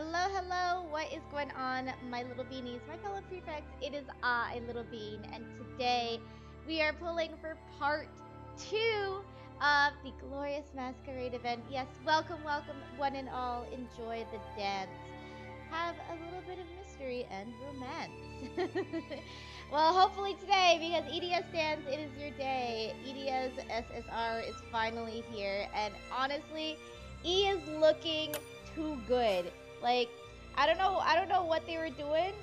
Hello, hello, what is going on, my little beanies, my fellow prefects? It is I, Little Bean, and today we are pulling for part 2 of the Glorious Masquerade event. Yes, welcome, welcome, one and all. Enjoy the dance. Have a little bit of mystery and romance. Well, hopefully today, because EDS dance, it is your day. EDS SSR is finally here, and honestly, E is looking too good. Like, I don't know what they were doing.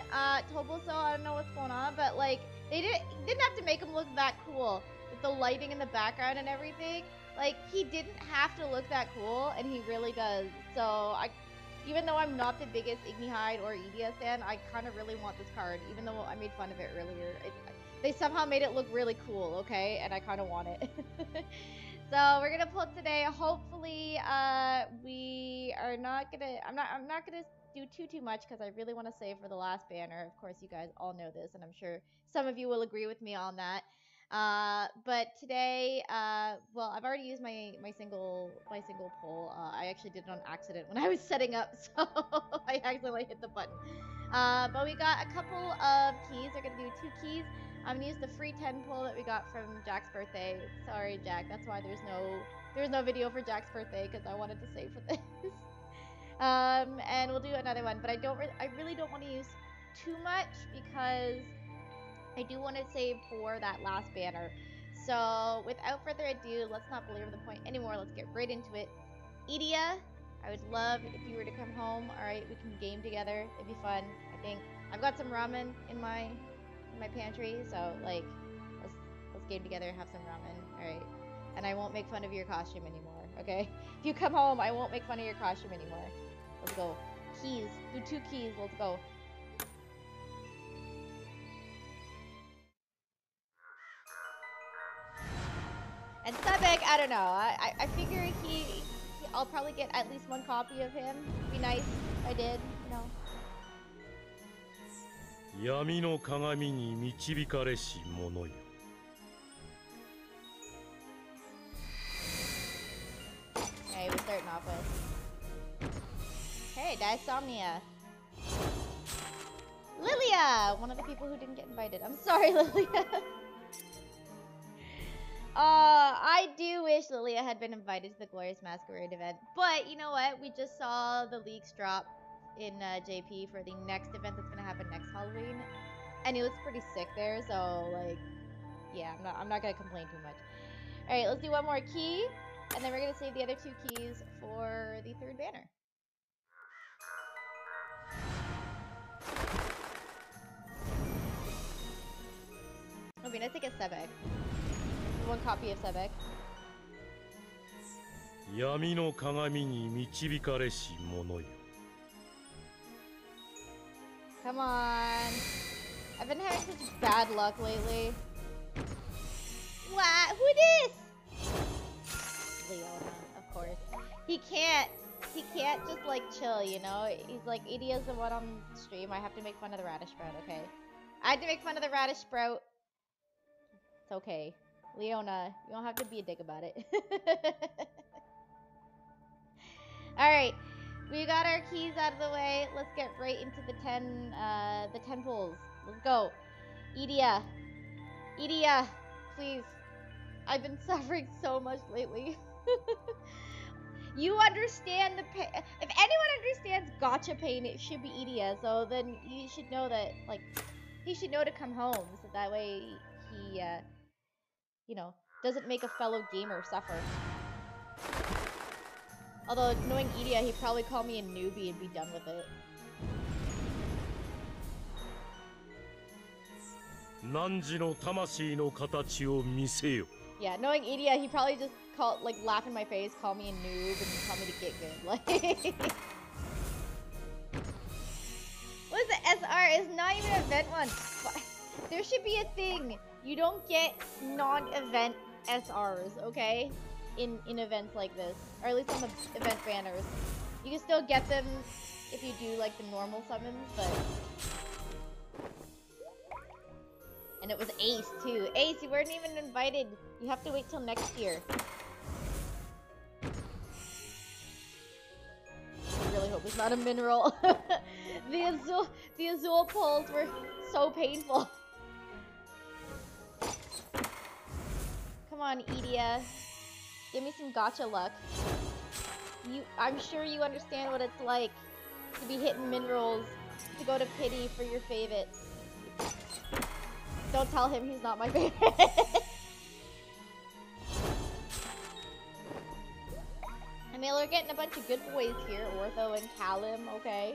Toboso, I don't know what's going on, but like, they didn't have to make him look that cool with the lighting in the background and everything. Like, he didn't have to look that cool, and he really does. So even though I'm not the biggest Ignihide or EDS fan, I kind of really want this card. Even though I made fun of it earlier, they somehow made it look really cool, okay? And I kind of want it. So we're gonna pull it today. Hopefully, we are not gonna. I'm not gonna do too much because I really want to save for the last banner. Of course, you guys all know this, and I'm sure some of you will agree with me on that. But today, well, I've already used my single poll. I actually did it on accident when I was setting up, so I accidentally hit the button. But we got a couple of keys. We're gonna do 2 keys. I'm gonna use the free 10 poll that we got from Jack's birthday. Sorry, Jack. That's why there's no video for Jack's birthday, because I wanted to save for this. And we'll do another one, but I really don't want to use too much because I do want to save for that last banner. So without further ado, let's not belabor the point anymore. Let's get right into it. Idia, I would love if you were to come home. All right, we can game together. It'd be fun. I think I've got some ramen in my pantry, so like, let's game together and have some ramen. All right, and I won't make fun of your costume anymore, okay? If you come home, I won't make fun of your costume anymore. Let's go. Keys, do 2 keys. Let's go. And Sebek, I don't know, I figure I'll probably get at least 1 copy of him. It'd be nice if I did, you know. 闇の鏡に導かれし者よ。Hey, we're starting off with. Hey, Dysomnia. Lilia! One of the people who didn't get invited. I'm sorry, Lilia. I do wish Lilia had been invited to the Glorious Masquerade event. But you know what? We just saw the leaks drop in JP for the next event that's gonna happen next Halloween, and it looks pretty sick there. So like, yeah, I'm not gonna complain too much. All right, let's do 1 more key, and then we're gonna save the other 2 keys for the 3rd banner. It'll be nice to get Sebek. 1 copy of Sebek. 闇の鏡に導かれし者よ. Come on. I've been having such bad luck lately. What? Who this? Leona, of course. He can't just like chill, you know? He's like, Idia's the one on stream. I have to make fun of the radish sprout, okay? I had to make fun of the radish sprout. It's okay. Leona, you don't have to be a dick about it. Alright. We got our keys out of the way. Let's get right into the 10 pulls. Let's go. Idia. Idia, please. I've been suffering so much lately. You understand the pain. If anyone understands gacha pain, it should be Idia. So then you should know that, like, he should know to come home. So that way he, you know, doesn't make a fellow gamer suffer. Although, knowing Idia, he'd probably call me a newbie and be done with it. Nanji no tamashii no katachi wo mise yo. Yeah, knowing Idia, he probably just laugh in my face, call me a noob, and tell me to get good. Like, what's the SR? It's not even event one. There should be a thing. You don't get non-event SRs, okay? In events like this, or at least on the event banners. You can still get them if you do like the normal summons, but... And it was Ace too. Ace, you weren't even invited. You have to wait till next year. I really hope It's not a mineral. The Azul pulls were so painful. Come on, Idia. Give me some gacha luck. I'm sure you understand what it's like to be hitting minerals, to go to pity for your favorites. Don't tell him he's not my favorite. I mean, we're getting a bunch of good boys here, Ortho and Callum, okay?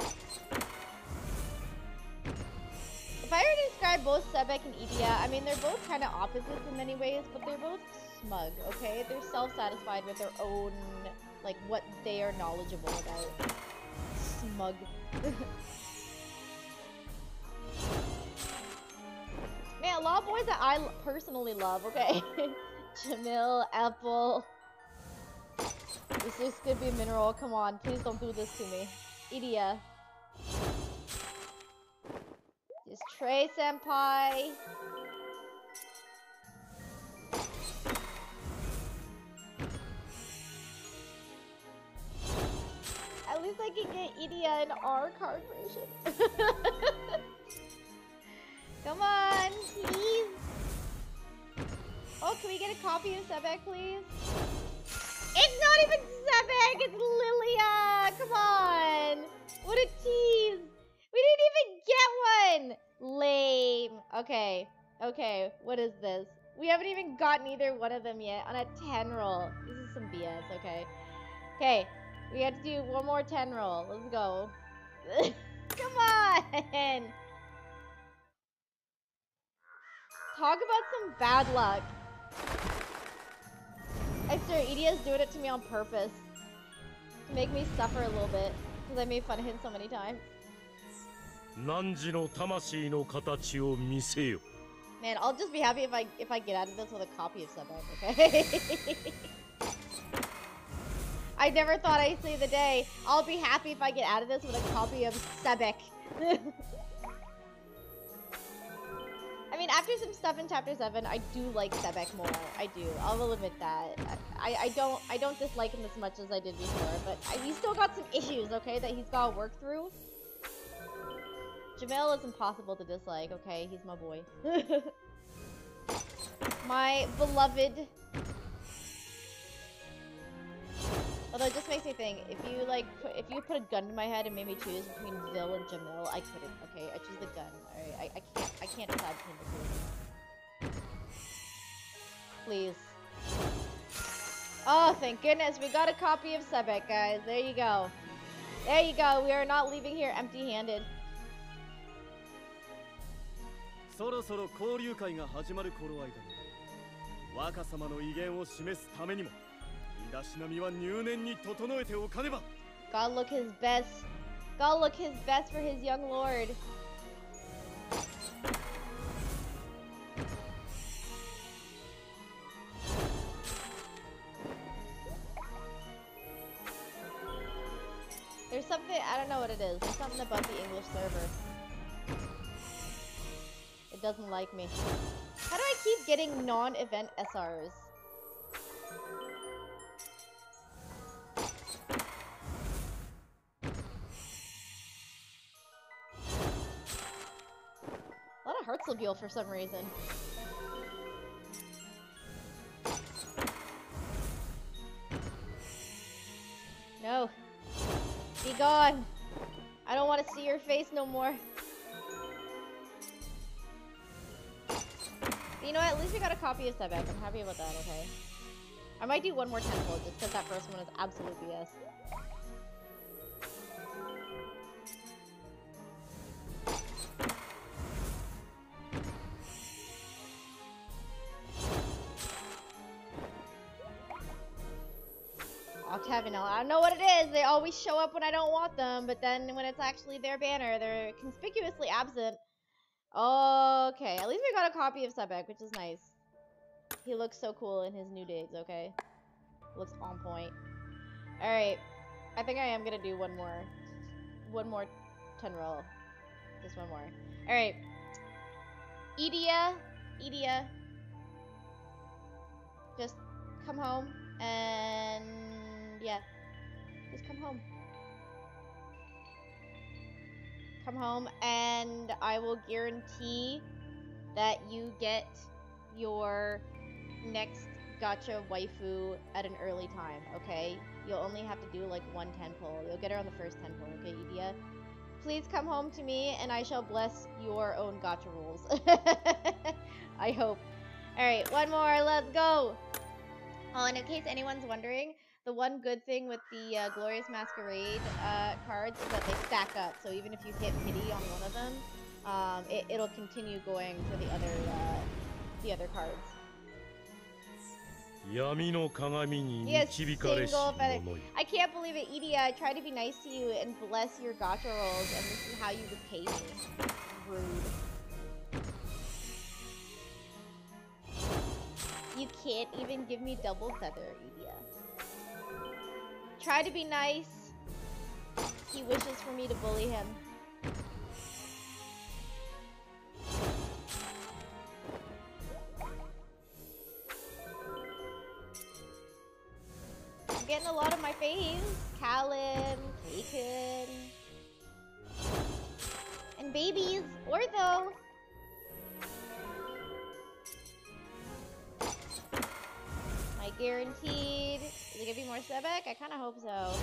If I were to describe both Sebek and Idia, I mean, they're both kind of opposites in many ways, but they're both smug, okay? They're self-satisfied with their own, like, what they are knowledgeable about. Smug. Man, a lot of boys that I personally love, okay? Jamil, Apple. This could be a mineral, come on, please don't do this to me. Idia. This Trey senpai. At least I can get Idia in our card version. Come on, please. Oh, can we get a copy of Sebek, please? It's not even Sebek, it's Lilia! Come on! What a tease! We didn't even get one! Lame. Okay. Okay, what is this? We haven't even gotten either one of them yet on a 10 roll. This is some BS, okay. Okay, we have to do one more 10 roll. Let's go. Come on! Talk about some bad luck. I swear, Idia's doing it to me on purpose. To make me suffer a little bit. Because I made fun of him so many times. Nanji no tamashii no katachi wo mise yo. Man, I'll just be happy if I get out of this with a copy of something, okay? I never thought I'd see the day. I'll be happy if I get out of this with a copy of Sebek. I mean, after some stuff in Chapter 7, I do like Sebek more. I do. I will admit that. I don't dislike him as much as I did before, but he's still got some issues, okay, that he's got to work through. Jamil is impossible to dislike, okay? He's my boy. My beloved. Although it just makes me think, if you put a gun to my head and made me choose between Vil and Jamil, I couldn't, okay? I choose the gun, alright? I can't decide between the two. Please. Oh, thank goodness, we got a copy of Sebek, guys. There you go. There you go, we are not leaving here empty-handed. God look his best. God look his best for his young lord. There's something, I don't know what it is. There's something about the English server. It doesn't like me. How do I keep getting non-event SRs? Heartslabule for some reason. No. Be gone. I don't want to see your face no more. But you know what? At least we got a copy of Sebek. I'm happy about that, okay? I might do one more tenfold just because that first one is absolute BS. Octavinel. I don't know what it is. They always show up when I don't want them, but then when it's actually their banner, they're conspicuously absent. Okay, at least we got a copy of Sebek, which is nice. He looks so cool in his new digs, okay? Looks on point. Alright, I think I am gonna do one more 10 roll. Just one more. Alright. Idia. Just come home and... yeah, just come home. come home, and I will guarantee that you get your next gacha waifu at an early time, okay? You'll only have to do like one tentpole. You'll get her on the first tentpole, okay, Idia? Please come home to me, and I shall bless your own gacha rules. I hope. Alright, one more, let's go! Oh, and in case anyone's wondering, the one good thing with the Glorious Masquerade cards is that they stack up, so even if you hit pity on one of them, it'll continue going for the other cards. Yes, single feather. I can't believe it, Idia. I tried to be nice to you and bless your gacha rolls, and this is how you repay me. Rude. You can't even give me double feather, Idia. Try to be nice. He wishes for me to bully him. Getting a lot of my faves. Callum, Kaken, and babies, Ortho. My guaranteed. Is it gonna be more Sebek? I kinda hope so.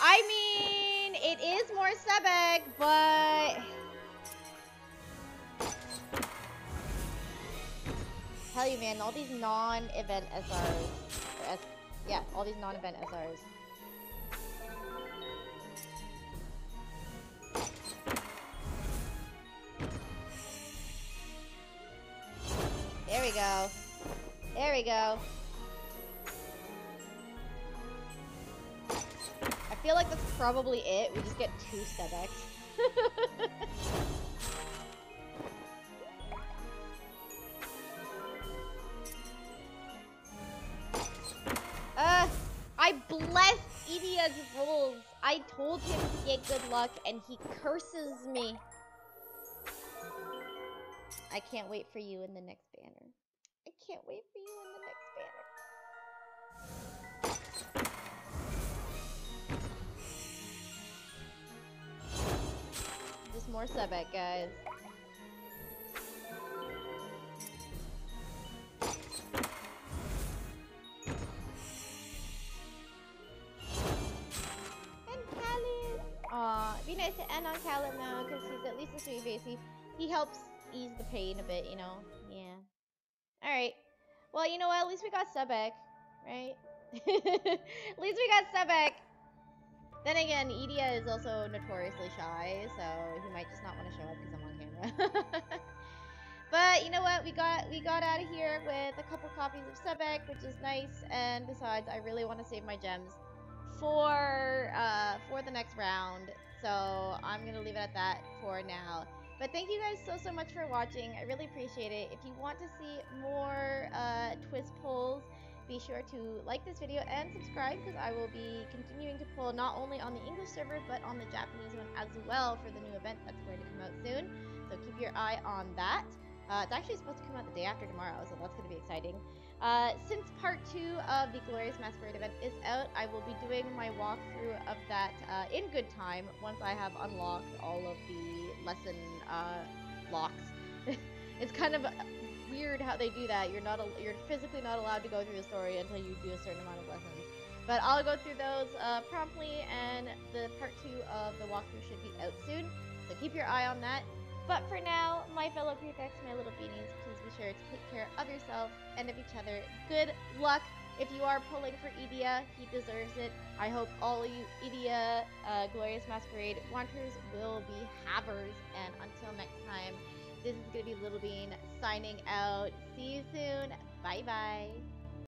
I mean, it is more Sebek, but tell you man, all these non-event SRs or yeah, all these non-event SRs. There we go. There we go. I feel like that's probably it. We just get 2 Sebeks. I blessed Idia's rules. I told him to get good luck, and he curses me. I can't wait for you in the next banner. I can't wait for you in the next banner. Just more Sebek, guys. It'd be nice to end on Callum now, because he's at least a sweet face. He helps ease the pain a bit, you know? Yeah. Alright. Well, you know what? At least we got Sebek, right? At least we got Sebek! Then again, Idia is also notoriously shy, so he might just not want to show up because I'm on camera. But, you know what? We got out of here with a couple copies of Sebek, which is nice, and besides, I really want to save my gems for the next round, so I'm gonna leave it at that for now. But thank you guys so much for watching. I really appreciate it. If you want to see more twist polls, be sure to like this video and subscribe, because I will be continuing to poll not only on the English server but on the Japanese one as well for the new event that's going to come out soon, so keep your eye on that. It's actually supposed to come out the day after tomorrow, so that's going to be exciting. Since part 2 of the Glorious Masquerade event is out, I will be doing my walkthrough of that in good time once I have unlocked all of the lesson locks. It's kind of weird how they do that. You're physically not allowed to go through the story until you do a certain amount of lessons. But I'll go through those promptly, and the part 2 of the walkthrough should be out soon, so keep your eye on that. But for now, my fellow prefects, my little beanies, please be sure to take care of yourselves and of each other. Good luck if you are pulling for Idia. He deserves it. I hope all you Idia Glorious Masquerade wanters will be havers. And until next time, this is going to be Little Bean signing out. See you soon. Bye-bye.